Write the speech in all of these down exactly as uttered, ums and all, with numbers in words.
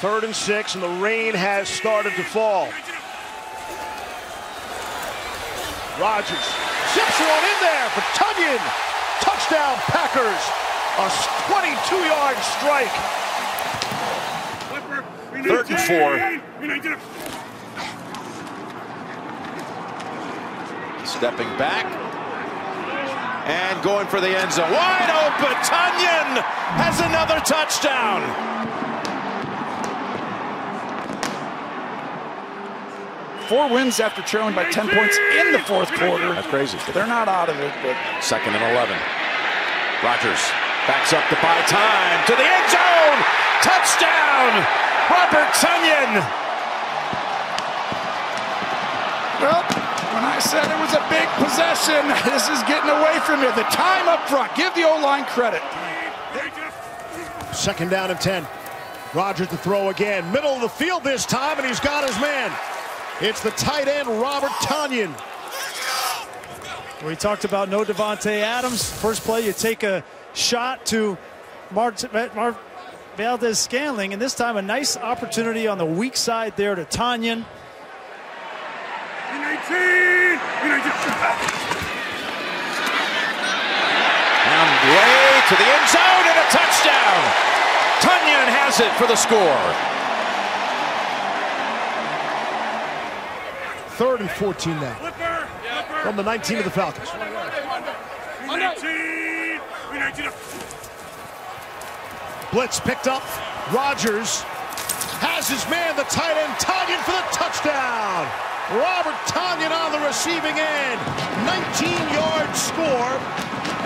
Third and six, and the rain has started to fall. Rodgers zips one in there for Tonyan. Touchdown, Packers. A twenty-two yard strike. Third and four. Stepping back and going for the end zone. Wide open. Tonyan has another touchdown. Four wins after trailing by ten points in the fourth quarter. That's crazy. They're not out of it. But second and eleven. Rodgers backs up to buy time to the end zone. Touchdown, Robert Tonyan. Well, when I said it was a big possession, this is getting away from you. The time up front. Give the O line credit. Second down and ten. Rodgers to throw again. Middle of the field this time, and he's got his man. It's the tight end, Robert Tonyan. We talked about no Devontae Adams. First play, you take a shot to Mar Mar Valdez Scanling, and this time a nice opportunity on the weak side there to Tonyan. And way to the end zone and a touchdown. Tonyan has it for the score. Third and fourteen now. From the nineteen of the Falcons. Blitz picked up. Rodgers has his man, the tight end, Tonyan, for the touchdown. Robert Tonyan on the receiving end. nineteen yard score.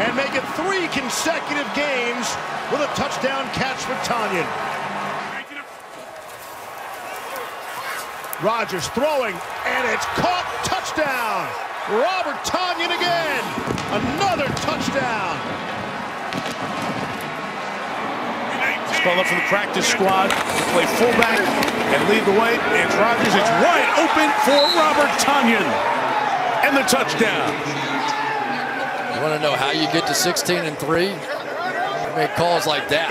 And make it three consecutive games with a touchdown catch for Tonyan. Rodgers throwing, and it's caught. Touchdown. Robert Tonyan again. Another touchdown. It's called up from the practice squad. Play fullback and lead the way. And Rodgers is wide open for Robert Tonyan. And the touchdown. You want to know how you get to sixteen and three? You make calls like that.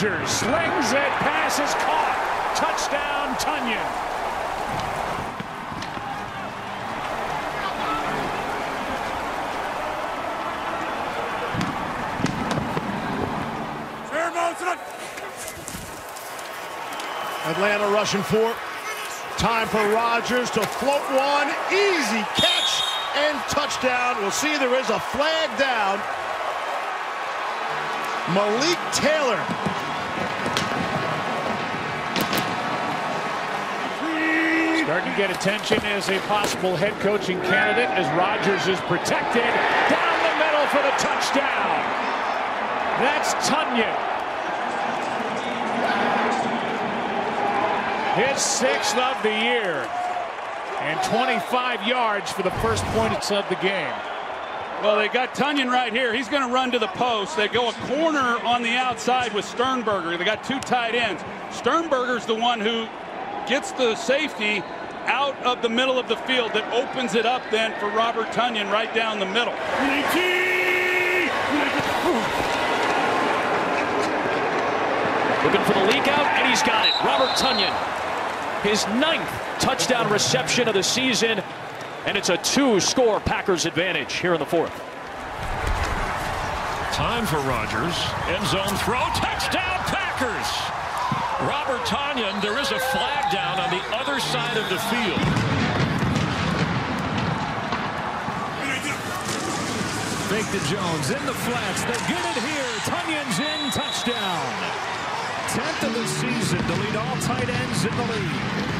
Rodgers slings it, pass is caught. Touchdown, Tonyan. Atlanta rushing for. Time for Rodgers to float one. Easy catch and touchdown. We'll see, there is a flag down. Malik Taylor. Starting to get attention as a possible head coaching candidate as Rodgers is protected. Down the middle for the touchdown. That's Tonyan. His sixth of the year. And twenty-five yards for the first points of the game. Well, they got Tonyan right here. He's going to run to the post. They go a corner on the outside with Sternberger. They got two tight ends. Sternberger's the one who gets the safety out of the middle of the field. That opens it up then for Robert Tonyan right down the middle. Looking for the leak out, and he's got it. Robert Tonyan, his ninth touchdown reception of the season. And it's a two score Packers advantage here in the fourth. Time for Rodgers. End zone throw. Touchdown, Packers! Robert Tonyan, there is a flag down on the other side of the field. Fake to Jones in the flats. They get it here. Tonyan's in. Touchdown. tenth of the season to lead all tight ends in the league.